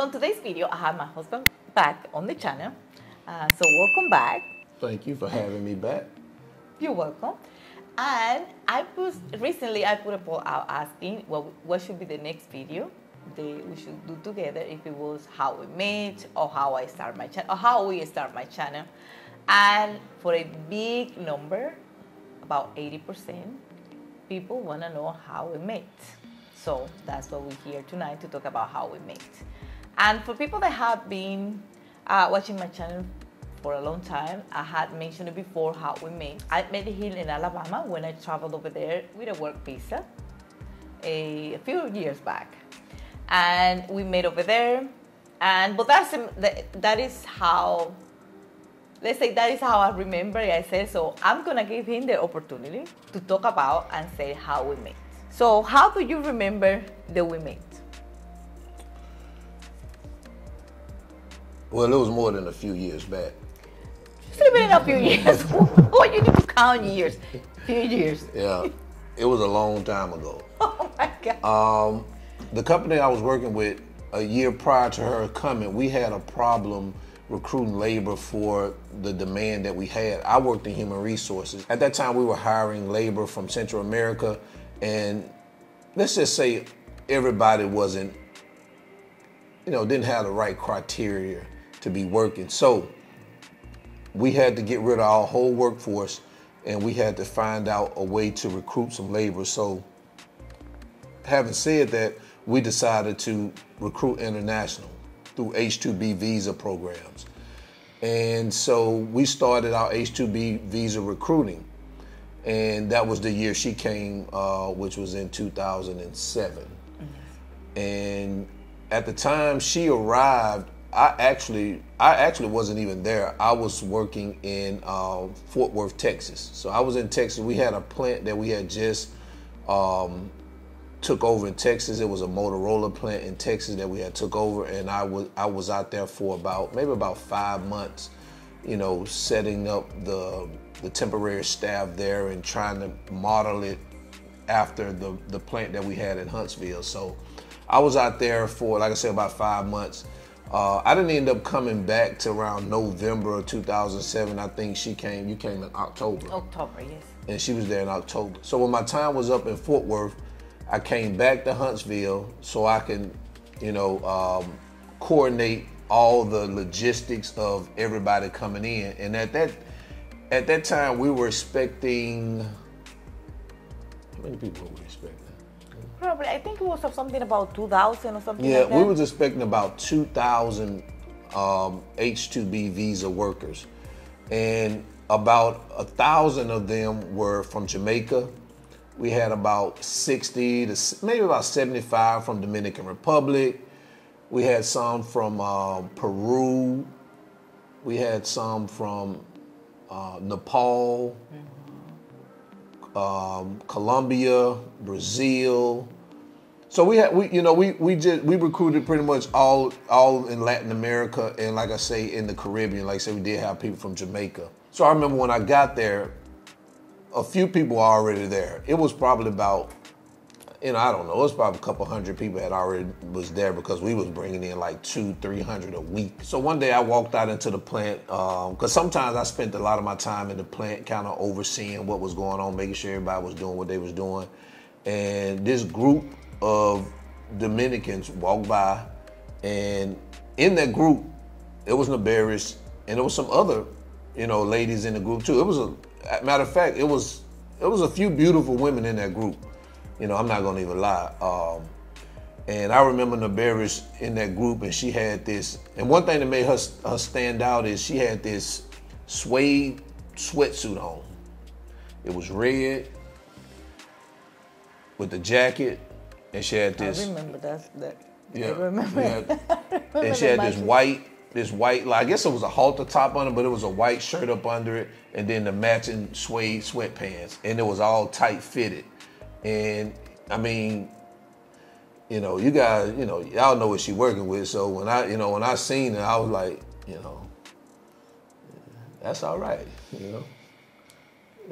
So in today's video, I have my husband back on the channel. So welcome back. Thank you for having me back. You're welcome. And recently I put a poll out asking what should be the next video that we should do together, if it was how we met or how I start my channel or how we start my channel. And for a big number, about 80%, people want to know how we met. So that's what we're here tonight to talk about, how we met. And for people that have been watching my channel for a long time, I had mentioned it before how we met. I met him in Alabama when I traveled over there with a work visa a few years back. And we met over there, but that is how, let's say, that is how I remember it. I said, so I'm gonna give him the opportunity to talk about and say how we met. So how do you remember that we met? Well, it was more than a few years back. It's been a few years. Oh, you need to count years. Few years. Yeah, it was a long time ago. Oh my God. The company I was working with a year prior to her coming, we had a problem recruiting labor for the demand that we had. I worked in human resources. At that time, we were hiring labor from Central America, and let's just say everybody wasn't, you know, didn't have the right criteria to be working. So we had to get rid of our whole workforce, and we had to find out a way to recruit some labor. So having said that, we decided to recruit international through H2B visa programs. And so we started our H2B visa recruiting. And that was the year she came, which was in 2007. Mm-hmm. And at the time she arrived, I actually wasn't even there. I was working in Fort Worth, Texas. So I was in Texas. We had a plant that we had just took over in Texas. It was a Motorola plant in Texas that we had took over, and I was out there for about 5 months, you know, setting up the temporary staff there and trying to model it after the plant that we had in Huntsville. So I was out there for, like I said, about 5 months. I didn't end up coming back to around November of 2007. I think you came in October. October, yes. And she was there in October. So when my time was up in Fort Worth, I came back to Huntsville so I can, you know, coordinate all the logistics of everybody coming in. And at that time, we were expecting, how many people were we expecting? Probably, I think it was something about 2,000 or something. Yeah, like that. We was expecting about 2,000 H-2B visa workers, and about 1,000 of them were from Jamaica. We had about 60 to maybe about 75 from Dominican Republic. We had some from Peru. We had some from Nepal, Colombia, Brazil. So we recruited pretty much all in Latin America, and like I say, in the Caribbean. Like I say, we did have people from Jamaica. So I remember when I got there, a few people were already there. It was probably about, you know, I don't know, it was probably a couple hundred people had already was there, because we was bringing in like 200-300 a week. So one day I walked out into the plant, because sometimes I spent a lot of my time in the plant kind of overseeing what was going on, making sure everybody was doing what they was doing. And this group of Dominicans walked by, and in that group, it was Nuberris, and there was some other, you know, ladies in the group too. It was a matter of fact, it was a few beautiful women in that group. You know, I'm not gonna even lie. And I remember Nuberris in that group, and she had this. And one thing that made her stand out is she had this suede sweatsuit on. It was red with the jacket, and she had this. I remember that. Yeah, I remember. And she had this white, like, I guess it was a halter top on it, but it was a white shirt up under it, and then the matching suede sweatpants, and it was all tight fitted. And I mean, you know, you guys, you know, y'all know what she working with. So when I seen her, I was like, you know, that's all right, you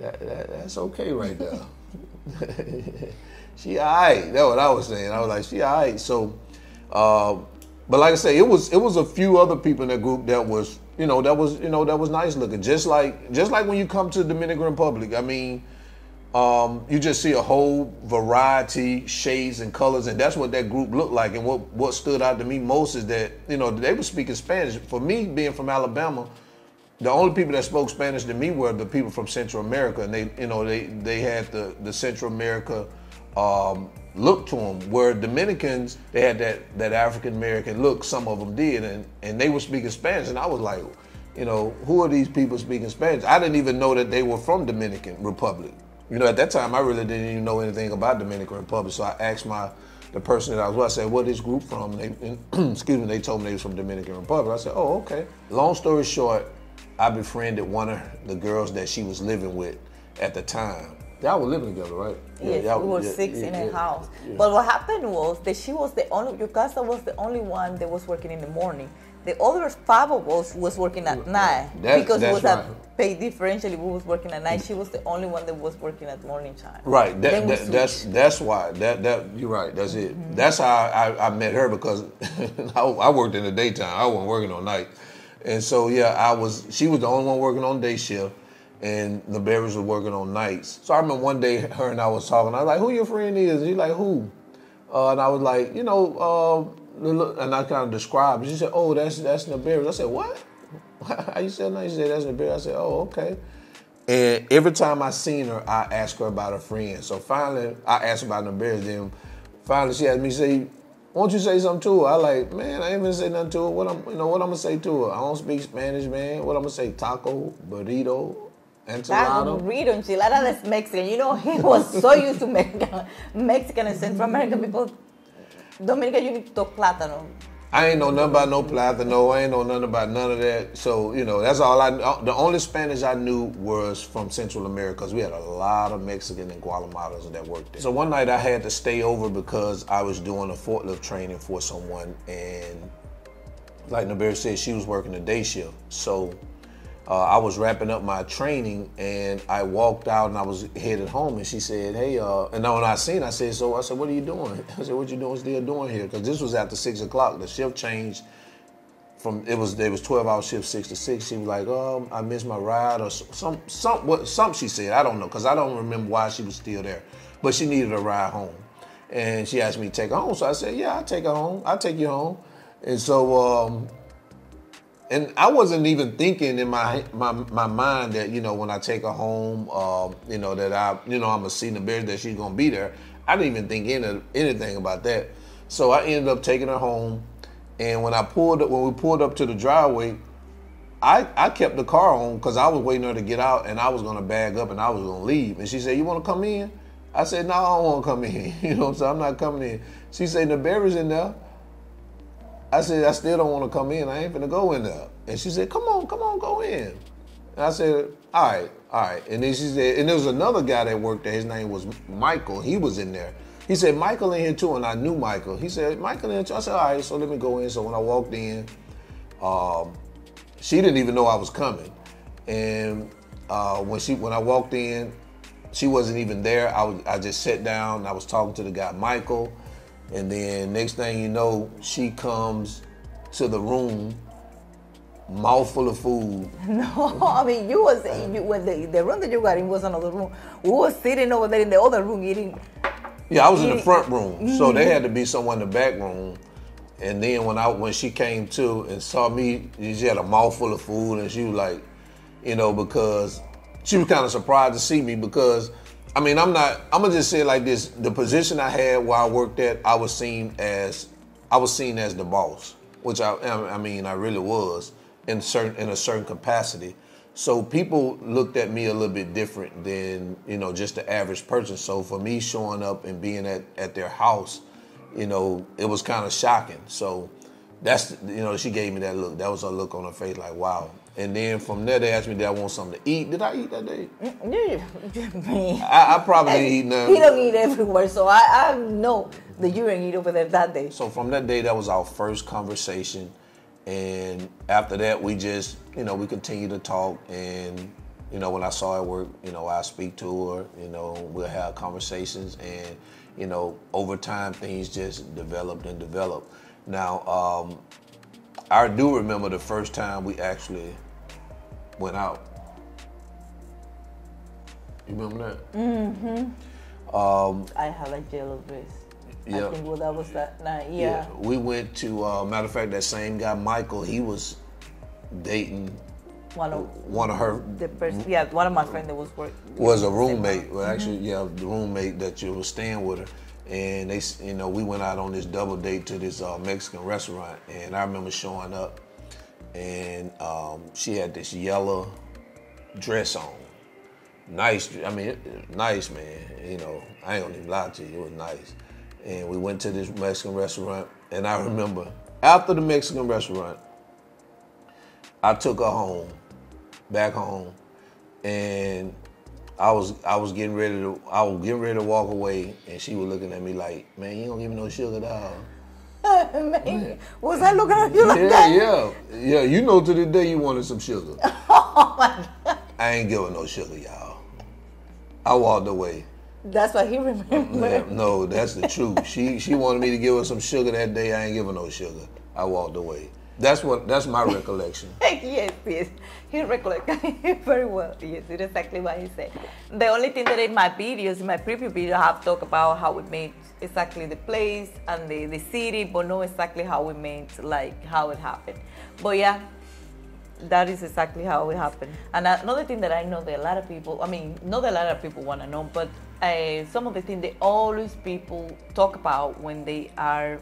know, that's okay right there. She all right. That's what I was saying. I was like, she all right. So But like I say, it was a few other people in that group that was, that was nice looking. Just like when you come to the Dominican Republic, I mean, you just see a whole variety, shades and colors, and that's what that group looked like. And what stood out to me most is that, they were speaking Spanish. For me, being from Alabama, the only people that spoke Spanish to me were the people from Central America, and they had the Central America look to them. Where Dominicans, they had that African American look. Some of them did, and they were speaking Spanish, and I was like, who are these people speaking Spanish? I didn't even know that they were from Dominican Republic. At that time, I really didn't even know anything about Dominican Republic. So I asked the person that I was with, I said, "Where this group from?" They told me they was from Dominican Republic. I said, "Oh, okay." Long story short, I befriended one of the girls that she was living with at the time. Y'all were living together, right? Yes, yeah, we were six in a house. Yeah. But what happened was that Yucasa was the only one that was working in the morning. The other five of us was working at night. Pay differentially, we was working at night. She was the only one that was working at morning time. Right. That's why. That you're right. That's it. Mm-hmm. That's how I met her, because I worked in the daytime. I wasn't working on night. And so, yeah, she was the only one working on day shift, and Nuberry was working on nights. So I remember one day her and I was talking. I was like, "Who your friend is?" And she's like, "Who?" And I was like, and I kind of described. She said, "Oh, that's Nuberry." I said, "What? How you said that?" She said, "That's Nuberry." I said, "Oh, okay." And every time I seen her, I asked her about her friend. So finally, I asked about Nuberry. Then finally, she asked me, "Say, won't you say something to her?" I like, "Man, I ain't even say nothing to her. What I'm gonna say to her? I don't speak Spanish, man. What I'm gonna say? Taco, burrito, enchilada." Burrito, enchilada, that's Mexican. He was so used to Mexican and Central American people. Dominica, you need to talk plátano. I ain't know nothing about no plátano. I ain't know nothing about none of that. So, that's all I knew. The only Spanish I knew was from Central America, because we had a lot of Mexican and Guatemalans that worked there. So one night I had to stay over because I was doing a forklift training for someone, and like Nuberry said, she was working the day shift. So I was wrapping up my training, and I walked out, and I was headed home, and she said, "Hey," and when I seen, I said, "So," I said, "What are you doing?" I said, "What you doing still doing here?" Because this was after 6 o'clock. The shift changed it was 12-hour shift, 6 to 6. She was like, "Oh, I missed my ride," or something she said. I don't know, because I don't remember why she was still there, but she needed a ride home, and she asked me to take her home. So I said, "Yeah, I'll take her home. I'll take you home." And so, and I wasn't even thinking in my mind that, when I take her home, that I'm going to see Nuberry, that she's going to be there. I didn't even think anything about that. So I ended up taking her home. And when we pulled up to the driveway, I kept the car on because I was waiting her to get out, and I was going to bag up and I was going to leave. And she said, "You want to come in?" I said, "No, I don't want to come in." I'm not coming in. She said, "Nuberry's in there." I said, "I still don't want to come in. I ain't finna go in there." And she said, "Come on, go in." And I said, all right. And then she said, and there was another guy that worked there. His name was Michael. He was in there. He said, "Michael in here too." And I knew Michael. He said, "Michael in here too." I said, "All right, so let me go in." So when I walked in, she didn't even know I was coming. And when I walked in, she wasn't even there. I just sat down. And I was talking to the guy, Michael. And then next thing you know, she comes to the room, mouthful of food. No, I mean, the room that you got in was another room. We were sitting over there in the other room eating. Yeah, I was in the front room, so there had to be someone in the back room. And then when she came to and saw me, she had a mouthful of food, and she was like, because she was kind of surprised to see me because. I mean, I'm gonna just say it like this. The position I had where I worked at, I was seen as the boss, which I really was in a certain capacity. So people looked at me a little bit different than, just the average person. So for me showing up and being at their house, it was kind of shocking. So that's, she gave me that look. That was her look on her face like, wow. And then from there, they asked me, did I want something to eat? Did I eat that day? I probably didn't eat nothing. He don't eat everywhere, so I know that you didn't eat over there that day. So from that day, that was our first conversation. And after that, we just, we continued to talk. And, when I saw her work, I speak to her, we'll have conversations. And, over time, things just developed. Now, I do remember the first time we actually went out. You remember that? Mm-hmm. I had a jello base. Yeah. I think that was that night. Yeah. We went to, matter of fact, that same guy, Michael, he was dating one of my friends that was working. Was a roommate. Well, actually, yeah, the roommate that you were staying with her. And they, you know, we went out on this double date to this Mexican restaurant, and I remember showing up, and she had this yellow dress on. Nice, I mean, nice, man. You know, I ain't gonna even lie to you, it was nice. And we went to this Mexican restaurant, and I remember after the Mexican restaurant, I took her home, back home, and I was getting ready to walk away, and she was looking at me like, "Man, you don't give me no sugar, dog." Man. Was I looking at you like that? Yeah. You know, to the day you wanted some sugar. Oh my God. I ain't giving no sugar, y'all. I walked away. That's what he remembered. No, that's the truth. She wanted me to give her some sugar that day. I ain't giving no sugar. I walked away. That's my recollection. Yes. He recollected very well. Yes, it's exactly what he said. The only thing that in my previous video, I have talked about how we made exactly the place and the city, but not exactly how we made, like, how it happened. But yeah, that is exactly how it happened. And another thing that I know that not a lot of people want to know, but some of the things that always people talk about when they are...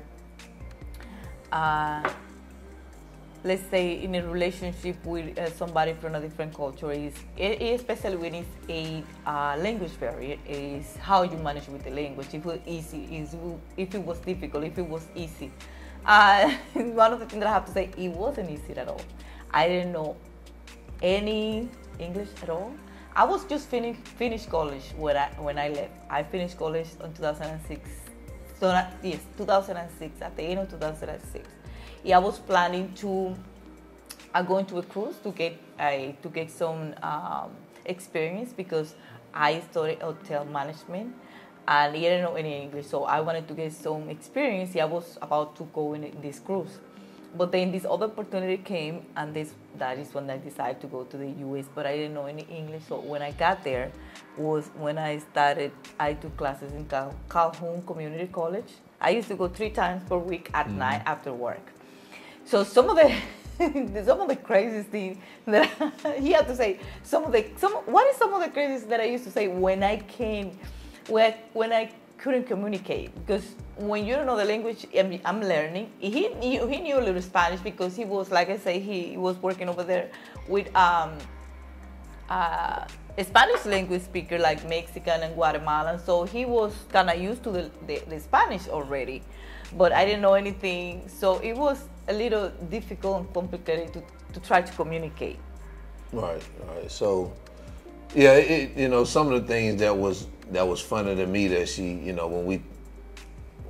let's say in a relationship with somebody from a different culture, especially when it's a language barrier, is how you manage with the language. If it was difficult, if it was easy. One of the things that I have to say, it wasn't easy at all. I didn't know any English at all. I was just finished college when I left. I finished college in 2006. So yes, 2006, at the end of 2006. Yeah, I was planning to go into a cruise to get some experience, because I studied hotel management and I didn't know any English, so I wanted to get some experience. Yeah, I was about to go in this cruise, but then this other opportunity came, and that is when I decided to go to the U.S. But I didn't know any English, so when I got there was when I started. I took classes in Calhoun Community College. I used to go 3 times per week at night after work. So some of the craziest things that you have to say. What is some of the craziest that I used to say when I couldn't communicate, because when you don't know the language, I'm learning. He knew a little Spanish, because he was, like I say, he was working over there with a Spanish language speaker, like Mexican and Guatemalan. So he was kind of used to the Spanish already, but I didn't know anything. So it was a little difficult and complicated to try to communicate. Right. So, yeah, some of the things that was funny to me, that she, you know, when we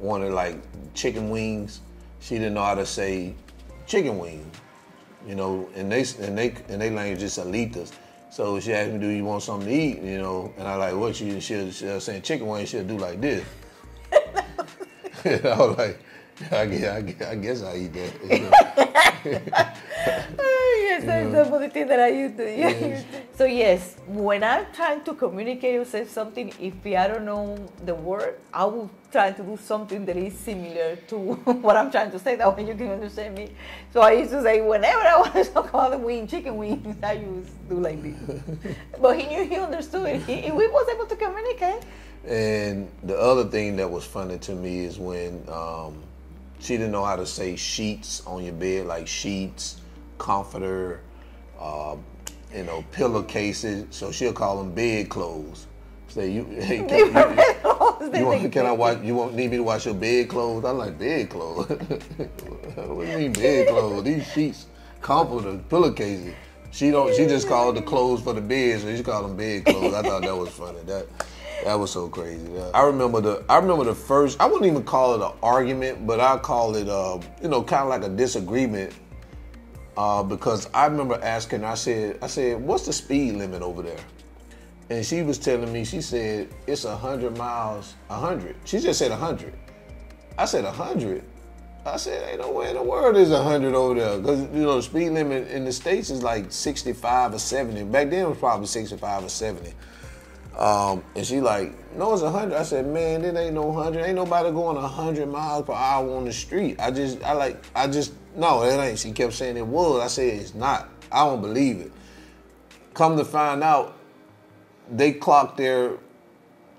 wanted, like, chicken wings, she didn't know how to say chicken wing, you know, and they language is alitas. So she asked me, "Do you want something to eat?" You know, and I like, "What you?" She'll say chicken wing. She'll do like this. And I was like, I guess I eat that. Yes, that's the thing that I used to. Yeah. Yes. So yes, when I'm trying to communicate or say something, if I don't know the word, I will try to do something that is similar to what I'm trying to say, that way you can understand me. So I used to say, whenever I want to talk about the chicken wings, I used to do like this. But he knew, he understood. We was able to communicate. And the other thing that was funny to me is when she didn't know how to say sheets on your bed, like sheets, comforter, you know, pillowcases. So she'll call them bed clothes. Say, you won't need me to wash your bed clothes? I like bed clothes. What do you mean bed clothes? These sheets, comforter, pillowcases. She just called the clothes for the bed, so she called them bed clothes. I thought that was funny. That was so crazy. I remember the first, I wouldn't even call it an argument, but I call it, you know, kind of like a disagreement, because I remember asking, I said, "What's the speed limit over there?" And she was telling me, she said, "It's 100 miles, 100. She just said 100. I said, 100? I said, ain't no way in the world is 100 over there. Because, you know, the speed limit in the States is like 65 or 70. Back then it was probably 65 or 70. And she like, no, it's 100. I said, man, it ain't no 100. Ain't nobody going 100 miles per hour on the street. No, it ain't. She kept saying it was. I said, it's not. I don't believe it. Come to find out, they clock their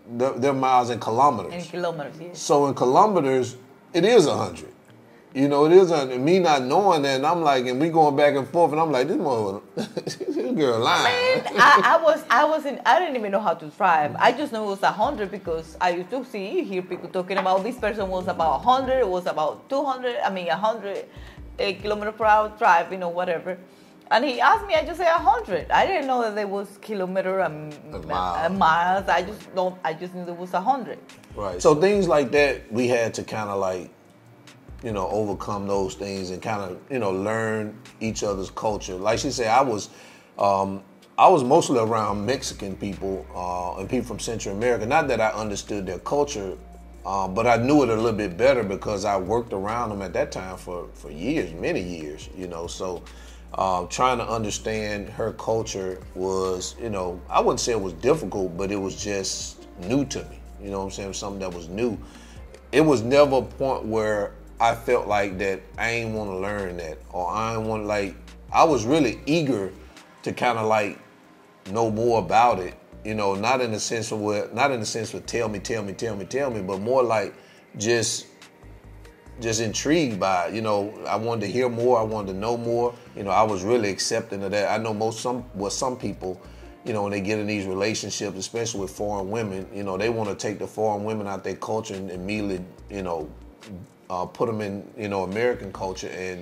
miles in kilometers. In kilometers, yes. So in kilometers, it is 100. You know, it is 100. Me not knowing that, and I'm like, and we going back and forth, and I'm like, this girl lying. Man, I didn't even know how to drive. I just know it was 100 because I used to hear people talking about this person was about 100, it was about 200, I mean 100 kilometer per hour drive, you know, whatever. And he asked me, I just said 100. I didn't know that there was kilometer and miles. I just knew there was 100. Right. So things like that, we had to kind of like, you know, overcome those things and kind of, you know, learn each other's culture. Like she said, I was mostly around Mexican people and people from Central America. Not that I understood their culture, but I knew it a little bit better because I worked around them at that time for years, many years, you know, so... trying to understand her culture was, you know, I wouldn't say it was difficult, but it was just new to me. You know what I'm saying? Something that was new. It was never a point where I felt like that I ain't want to learn that, or I ain't want to, like, I was really eager to kind of like know more about it. You know, not in the sense of tell me, but more like just intrigued by it. You know, I wanted to hear more, I wanted to know more. You know, I was really accepting of that. I know some people, you know, when they get in these relationships, especially with foreign women, you know, they want to take the foreign women out their culture and immediately, you know, put them in, you know, American culture. And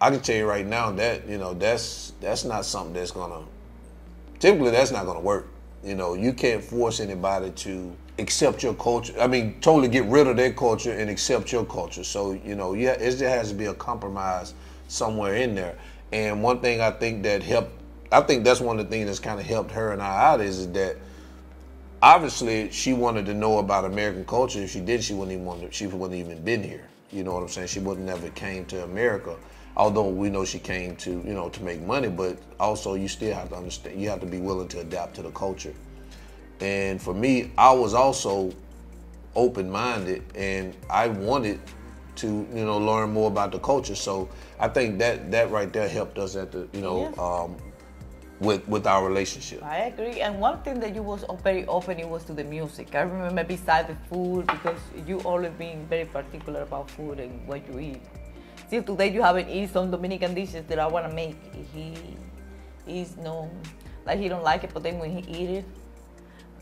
I can tell you right now that, you know, that's not something that's gonna, typically that's not gonna work. You know, you can't force anybody to accept your culture. I mean, totally get rid of their culture and accept your culture. So, you know, yeah, it just has to be a compromise somewhere in there. And one thing I think that helped, I think that's one of the things that's kind of helped her and I out is that obviously she wanted to know about American culture. If she did, she wouldn't even been here. You know what I'm saying? She wouldn't ever came to America. Although we know she came to, you know, to make money, but also you still have to understand, you have to be willing to adapt to the culture. And for me, I was also open-minded and I wanted to, you know, learn more about the culture. So I think that right there helped us at the, you know, yes. With our relationship. I agree. And one thing that you was very open, it was to the music. I remember besides the food, because you always been very particular about food and what you eat. Still today you haven't eaten some Dominican dishes that I want to make. He is no, like he don't like it, but then when he eat it,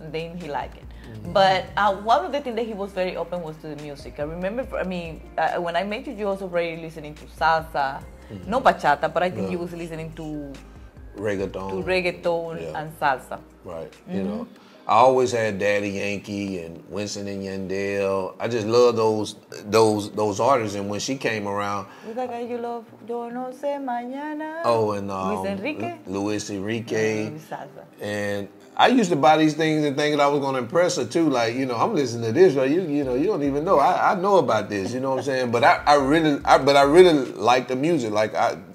then he like it. Mm-hmm. But one of the things that he was very open was to the music. I remember, I mean, when I met you, you was already listening to salsa, mm-hmm. no bachata, but I think you was listening to reggaeton, and salsa. Right, mm-hmm. You know. I always had Daddy Yankee and Wisin and Yandel. I just love those artists. And when she came around, that guy you love, Yo No Sé Mañana. Oh, and Luis Enrique. And I used to buy these things and think that I was going to impress her too. Like, you know, I'm listening to this, right? You know, you don't even know. I know about this. You know what I'm saying? But I really like the music. Like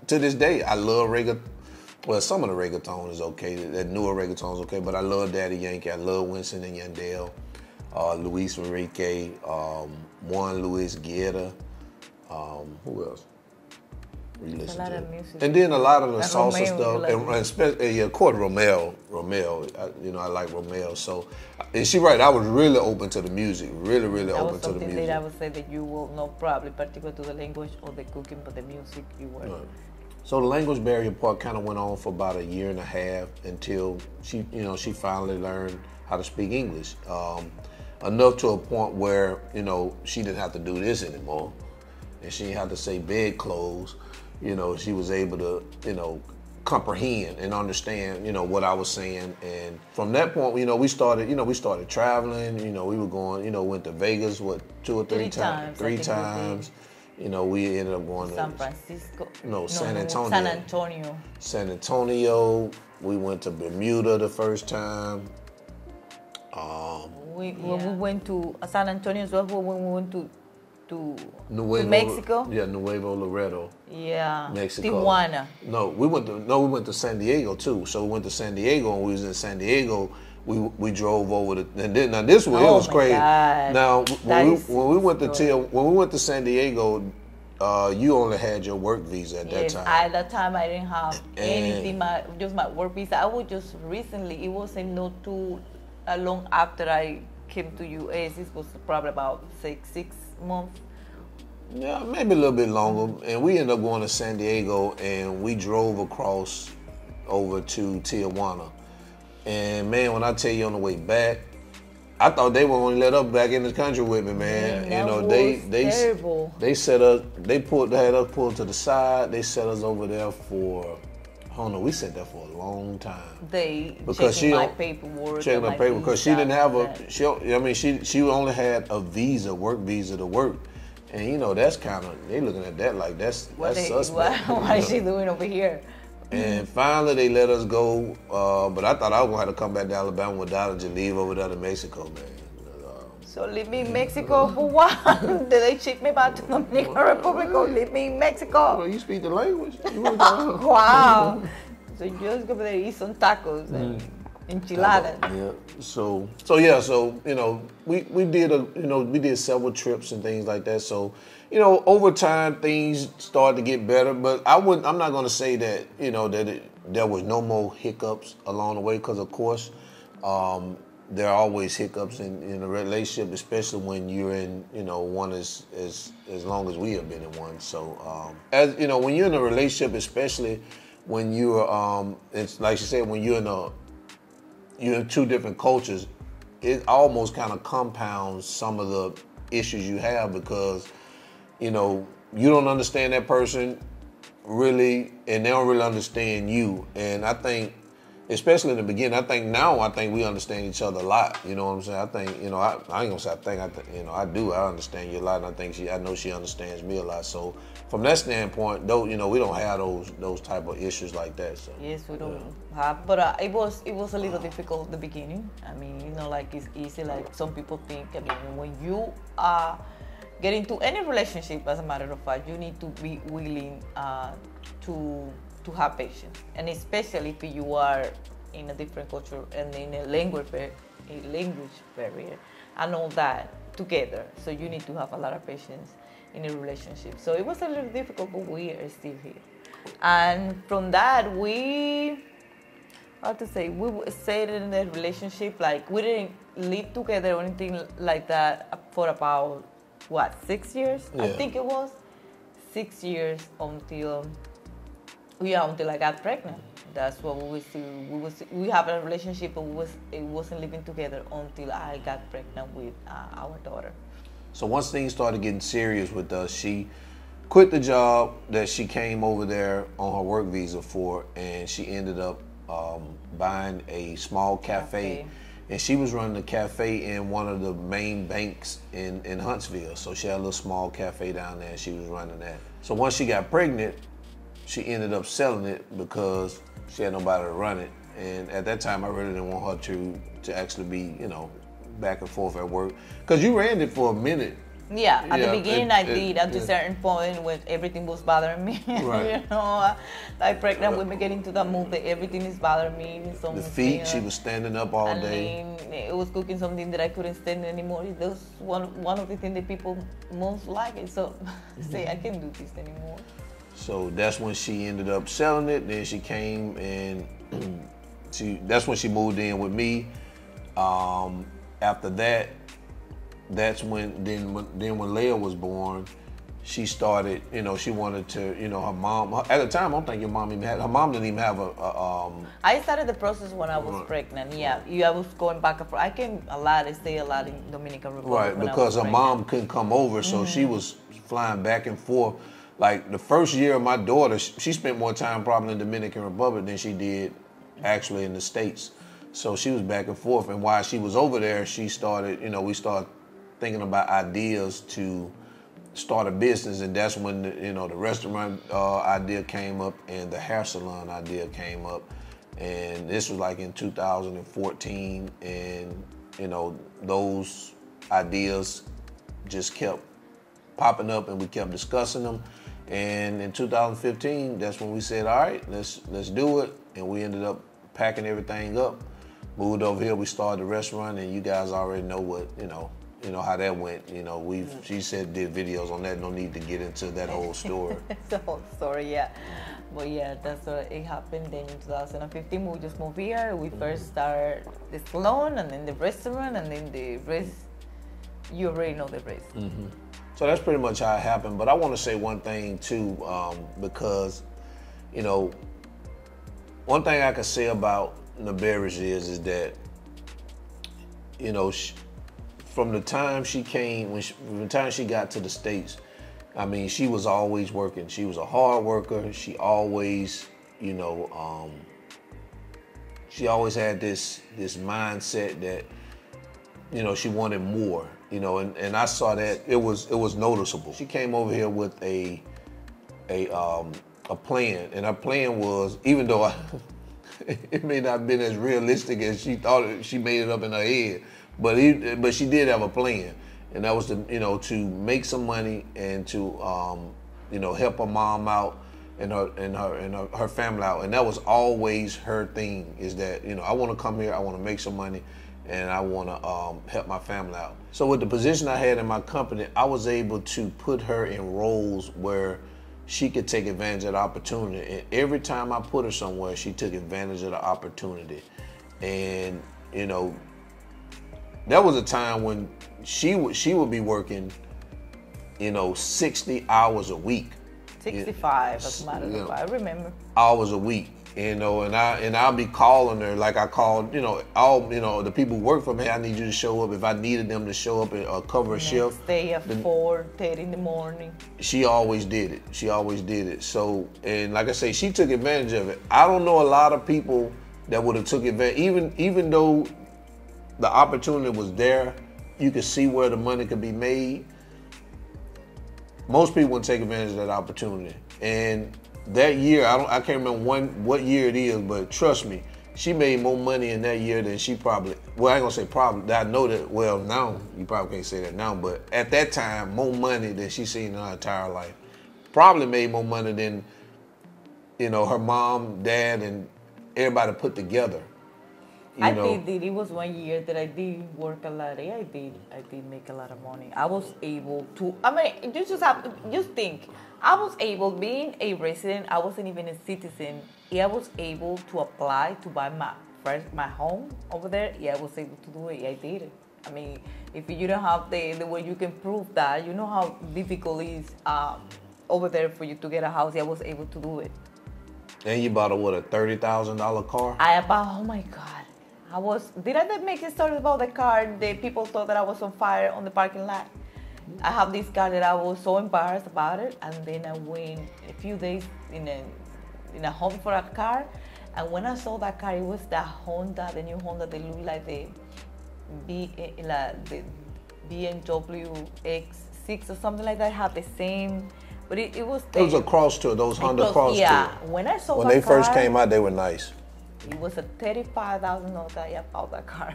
to this day, I love reggaeton. Well, some of the reggaeton is okay. That newer reggaeton is okay, but I love Daddy Yankee. I love Wisin and Yandel, Luis Enrique, Juan Luis Guerra. Who else? There's a lot of music. And then a lot of the salsa stuff, and especially, yeah, of course, Romel. I like Romel. So, is she right? I was really open to the music. Really, really open to the music. That I would say that you will not probably particular to the language or the cooking, but the music you were. Right. So the language barrier part kind of went on for about a year and a half until she, you know, she finally learned how to speak English. Enough to a point where, you know, she didn't have to do this anymore. And she didn't have to say bedclothes. You know, she was able to, you know, comprehend and understand, you know, what I was saying. And from that point, you know, we started traveling. You know, we were going, you know, went to Vegas, what, three times. You know, we ended up going to San Francisco. San Antonio. San Antonio. We went to Bermuda the first time. When we went to San Antonio as well, when we went to to Mexico. Yeah, Nuevo Laredo. Yeah. Mexico. Tijuana. No, we went to San Diego too. So we went to San Diego, and we was in San Diego. We drove over to, and then now this one, it was crazy. God. Now when we went to San Diego, you only had your work visa at that time. At that time, I didn't have anything. Just my work visa. I was just recently. It wasn't not too long after I came to U.S. This was probably about six months. Yeah, maybe a little bit longer. And we ended up going to San Diego, and we drove across over to Tijuana. And, man, when I tell you on the way back, I thought they were going to let us back in the country with me, man. You know, they set us, they had us pulled to the side. They set us over there for, I don't know, we sat there for a long time. They checking my paperwork. Checking my paperwork because she didn't have a, she only had a visa, work visa to work. And, you know, that's kind of, they looking at that like that's suspect. What is she doing over here? And finally, they let us go. But I thought I was going to have to come back to Alabama without it, and leave over there to Mexico, man. So leave me in Mexico for what? Did they ship me back to the Dominican Republic or leave me in Mexico? Well, you speak the language. You wow. So you just go over there and eat some tacos and enchiladas. Yeah. So you know, we did we did several trips and things like that. So, you know, over time things started to get better, but I'm not going to say that, you know, that there was no more hiccups along the way, because of course there are always hiccups in a relationship, especially when you're in, you know, one as long as we have been in one. So as you know, when you're in a relationship, especially when you're it's like she said, when you're in two different cultures, it almost kind of compounds some of the issues you have, because, you know, you don't understand that person really, and they don't really understand you. And I think, especially in the beginning, I think we understand each other a lot. You know what I'm saying? I think, you know, I ain't gonna say I understand you a lot, and I think I know she understands me a lot. So from that standpoint, though, you know, we don't have those type of issues like that. So yes, we don't have. But it was a little difficult at the beginning. I mean, you know, like it's easy. Like some people think. I mean, when you are getting into any relationship, as a matter of fact, you need to be willing to have patience, and especially if you are in a different culture and in a language barrier and all that together. So you need to have a lot of patience in a relationship. So it was a little difficult, but we are still here. And from that, we stayed in the relationship. Like, we didn't live together or anything like that for about, 6 years? Yeah. I think it was 6 years until I got pregnant. That's what we have a relationship, but it wasn't living together until I got pregnant with our daughter. So once things started getting serious with us, she quit the job that she came over there on her work visa for, and she ended up buying a small cafe. And she was running a cafe in one of the main banks in Huntsville. So she had a little small cafe down there, and she was running that. So once she got pregnant, she ended up selling it because she had nobody to run it. And at that time, I really didn't want her to actually be, you know, back and forth at work. Because you ran it for a minute. Yeah, at the beginning I did. At a certain point when everything was bothering me. Right. You know, like pregnant women get into that mood that everything is bothering me. The feet, she was standing up all day. I mean, it was cooking something that I couldn't stand anymore. It was one of the things that people most like it. So I can't do this anymore. So that's when she ended up selling it. Then she came and that's when she moved in with me. After that, that's when then when Leia was born, she started. You know, she wanted to. You know, her mom at the time. I don't think your mom even had. Her mom didn't even have a. I started the process when I was pregnant. Yeah, I was going back and forth. I came a lot. I stayed a lot in Dominican Republic. Right, because her mom couldn't come over, so she was flying back and forth. Like the first year of my daughter, she spent more time probably in the Dominican Republic than she did actually in the States. So she was back and forth. And while she was over there, she started, you know, we started thinking about ideas to start a business. And that's when, the restaurant idea came up and the hair salon idea came up. And this was like in 2014. And, you know, those ideas just kept popping up, and we kept discussing them. And in 2015, that's when we said, all right, let's do it. And we ended up packing everything up, moved over here. We started the restaurant, and you guys already know what, you know how that went. You know, she said did videos on that. No need to get into that whole story. It's the whole story, yeah. But yeah, that's what it happened. Then in 2015, we just moved here. We first started the salon, and then the restaurant, and then the race. You already know the race. Mm-hmm. So that's pretty much how it happened. But I want to say one thing too, because one thing I can say about Nuberry is that from the time she came, from the time she got to the States, I mean, she was always working. She was a hard worker. She always, she always had this mindset that, she wanted more, and I saw that it was noticeable. She came over here with a plan, and her plan was, even though it may not have been as realistic as she thought it, she made it up in her head, but she did have a plan, and that was to, to make some money and to, help her mom out and her family out. And that was always her thing, is that, I want to come here, I want to make some money, and I want to help my family out. So with the position I had in my company, I was able to put her in roles where she could take advantage of the opportunity. And every time I put her somewhere, she took advantage of the opportunity. And, that was a time when she would be working, 60 hours a week. 65, as a matter of fact, I remember. Hours a week. And I'll be calling her like I called, all, the people who work for me. I need you to show up. If I needed them to show up and cover a shift. Stay at 4:30 in the morning. She always did it. She always did it. So, and like I say, she took advantage of it. I don't know a lot of people that would have took advantage, even though the opportunity was there, you could see where the money could be made. Most people wouldn't take advantage of that opportunity. And that year, I can't remember what year it is, but trust me, she made more money in that year than she probably, well, I ain't gonna say probably, I know that, well, now, you probably can't say that now, but at that time, more money than she's seen in her entire life. Probably made more money than, her mom, dad, and everybody put together. It was one year that I did work a lot. I did make a lot of money. I was able to, you just have to, think. I was able, being a resident, I wasn't even a citizen. I was able to apply to buy my home over there. Yeah, I was able to do it. I did it. If you don't have the way you can prove that, you know how difficult it is over there for you to get a house. I was able to do it. And you bought a $30,000 car? I bought, oh my God. Did I make a story about the car? The people thought that I was on fire on the parking lot. I have this car that I was so embarrassed about it, and then I went a few days in a home for a car, and when I saw that car, it was the Honda, the new Honda. They looked like the BMW X6 or something like that. Had the same. But it was. It was a cross tour. Those Honda cross tour. Yeah. When I saw when they first came out, they were nice. It was a $35,000 that I bought that car.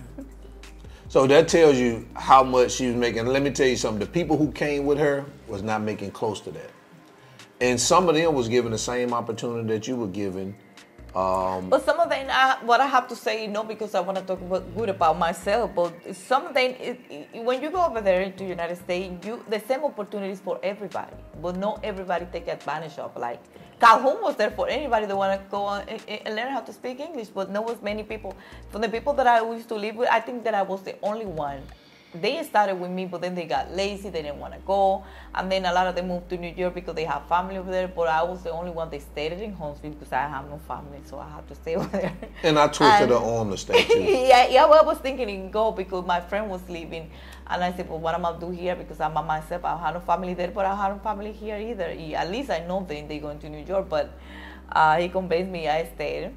So that tells you how much she was making. Let me tell you something. The people who came with her was not making close to that, and some of them was given the same opportunity that you were given. But some of them, what I have to say, no, because I want to talk about myself. But some of them, when you go over there into the United States, the same opportunities for everybody, but not everybody take advantage of. Like Calhoun was there for anybody that want to go and learn how to speak English, but not as many people. From the people that I used to live with, I think that I was the only one. They started with me, but then they got lazy. They didn't want to go. And then a lot of them moved to New York because they have family over there. But I was the only one that stayed in Huntsville because I have no family, so I have to stay over there. And I twisted her arm to stay too. Yeah, well, I was thinking in go because my friend was leaving. And I said, well, what am I going to do here? Because I'm by myself. I have no family there, but I have no family here either. At least I know them. They're going to New York. But he convinced me I stayed.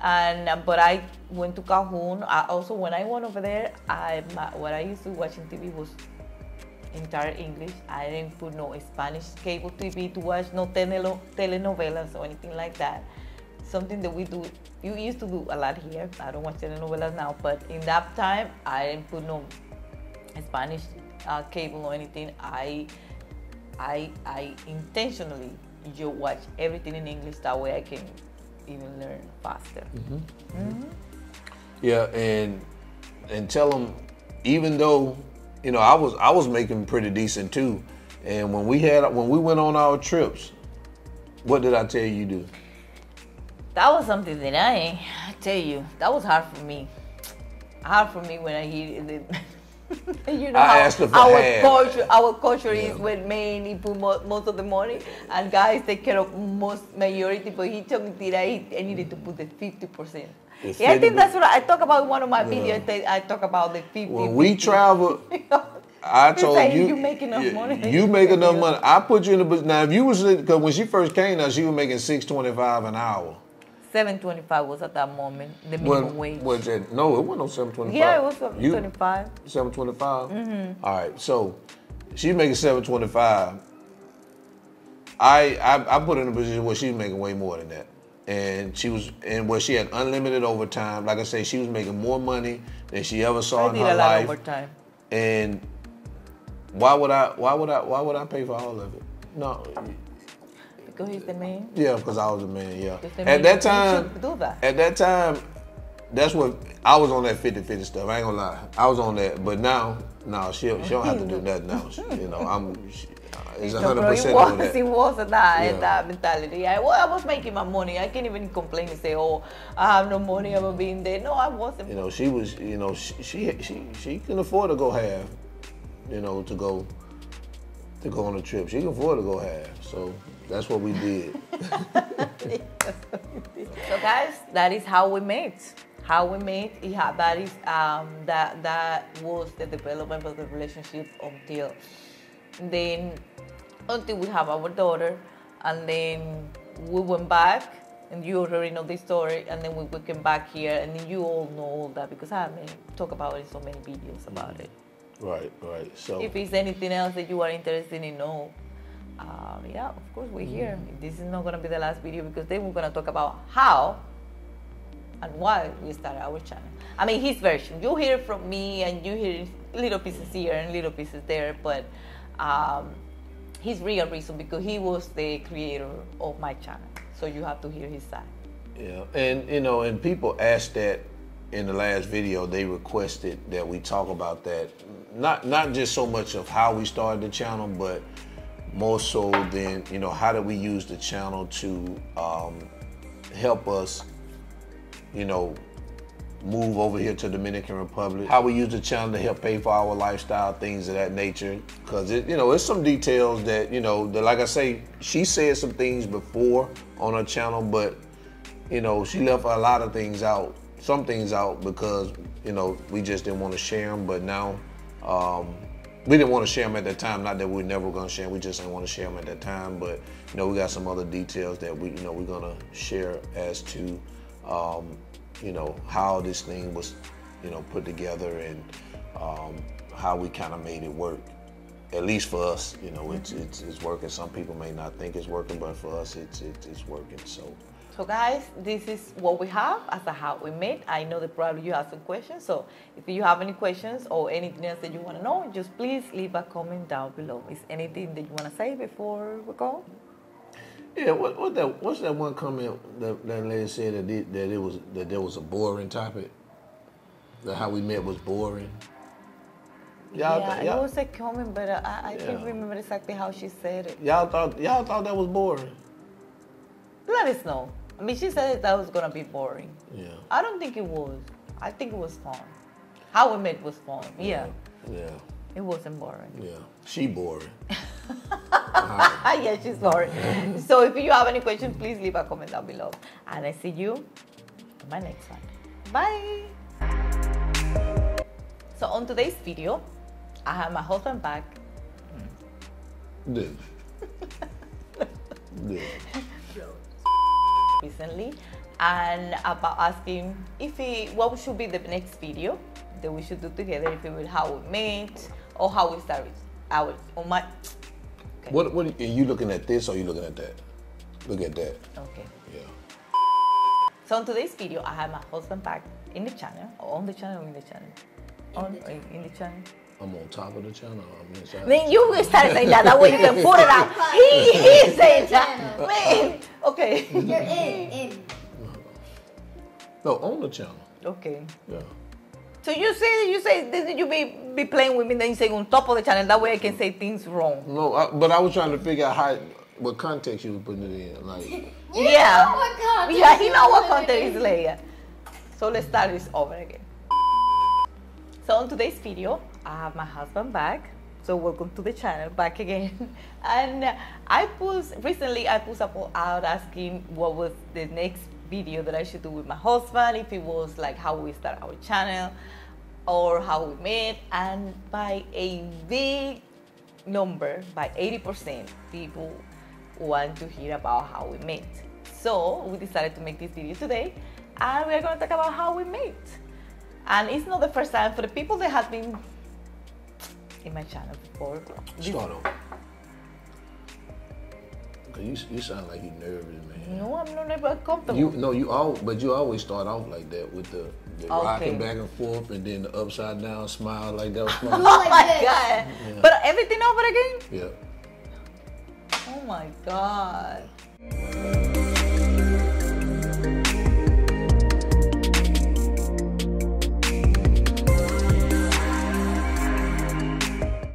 But I went to Calhoun. When I went over there, what I used to watch in TV was entire English. I didn't put no Spanish cable TV to watch, no telenovelas or anything like that. Something that we do, you used to do a lot here. I don't watch telenovelas now, but in that time, I didn't put no Spanish cable or anything. I I intentionally you watch everything in English, that way I can even learn faster. Mm-hmm. Mm-hmm. Yeah, and tell them, even though, you know, I was making pretty decent too, and when we went on our trips, what did I tell you to do? That was something that I tell you, that was hard for me. Hard for me when I hear the. You know, our culture yeah. is where mainly put most of the money, and guys take care of most majority. But he told me that I needed to put the 50%. Yeah, I think that's what I talk about in one of my videos. I talk about the 50%. When we travel, I told you make enough money. You make enough money. I put you in the business. Now, if you was, because when she first came, now she was making $6.25 an hour. $7.25 was at that moment the minimum wage. Was it? No, it wasn't 7.25. Yeah, it was 7.25. 7.25. Mm-hmm. All right, so she's making $7.25. I put her in a position where she was making way more than that, and she was, and where she had unlimited overtime. Like I say, she was making more money than she ever saw in her life. I did a lot of overtime. And why would I pay for all of it? No. He's the man. Yeah, because I was a man. Yeah. At that time, that's what I was on, that 50-50 stuff. I ain't gonna lie, I was on that. But now, no, she don't have to do nothing now. You know, it's 100% on that. It was that mentality. I was making my money. I can't even complain and say, oh, I have no money. I've been there. No, I wasn't. You know, she was. You know, she can afford to go half. You know, to go on a trip. She can afford to go half. So. That's what we did. So guys, that is how we met. That is that was the development of the relationship until we have our daughter, and then we went back, and you already know this story. And then we came back here, and you all know all that because I talk about it in so many videos about it. Right. So if it's anything else that you are interested in, know. Yeah, of course we're here. This is not going to be the last video because then we're going to talk about how and why we started our channel. I mean, his version. You hear it from me, and you hear little pieces here and little pieces there, but his real reason, because he was the creator of my channel. So you have to hear his side. Yeah, and you know, and people asked that in the last video. They requested that we talk about that. Not just so much of how we started the channel, but more so than, you know, how do we use the channel to help us, you know, move over here to Dominican Republic. How we use the channel to help pay for our lifestyle, things of that nature. Because, you know, it's some details that, you know, that, like I say, she said some things before on her channel, but, you know, she left a lot of things out, some things out because, you know, we just didn't want to share them, but now, we didn't want to share them at that time. Not that we're never going to share them. We just didn't want to share them at that time. But, you know, we got some other details that we, you know, we're going to share as to, you know, how this thing was, you know, put together, and how we kind of made it work. At least for us, you know, it's working. Some people may not think it's working, but for us, it's working. So guys, this is what we have as a how we met. I know that probably you have some questions. So if you have any questions or anything else that you want to know, just please leave a comment down below. Is anything that you want to say before we go? Yeah, what's that one comment that lady said that there was a boring topic? That how we met was boring? It was a comment, but I can't remember exactly how she said it. Y'all thought that was boring? Let us know. I mean, she said that was gonna be boring. Yeah. I don't think it was. I think it was fun. How we met was fun. Yeah. It wasn't boring. Yeah. She boring. Yeah, she's boring. So if you have any questions, please leave a comment down below. And I see you in my next one. Bye. So on today's video, I have my husband back. Dude. Dude. Recently, and about asking what should be the next video that we should do together, if it would how we met or how we started our okay. What are you looking at, this or are you looking at that? Look at that. Okay. Yeah. So on today's video, I have my husband back in the channel, or on the channel, in the channel. I'm on top of the channel. I'm inside. Then you will start saying that. That way you can put it out. He is saying that. Man. Okay. You're in. No, on the channel. Okay. Yeah. So you say that you be playing with me, then you say on top of the channel. That way I can say things wrong. No, but I was trying to figure out how, what context you were putting it in. Like. Yeah. Yeah, he know what context is later. So let's start this over again. So on today's video, I have my husband back. So welcome to the channel, back again. And recently I put a poll out asking what was the next video that I should do with my husband, if it was like how we start our channel or how we met. And by a big number, by 80%, people want to hear about how we met. So we decided to make this video today, and we're going to talk about how we met. And it's not the first time for the people that have been in my channel before. Start over. You sound like you're nervous, man. No, I'm not nervous. I'm comfortable. But you always start off like that with the rocking back and forth, and then the upside down smile like that. Oh my God! Yeah. But everything over again. Yeah. Oh my God.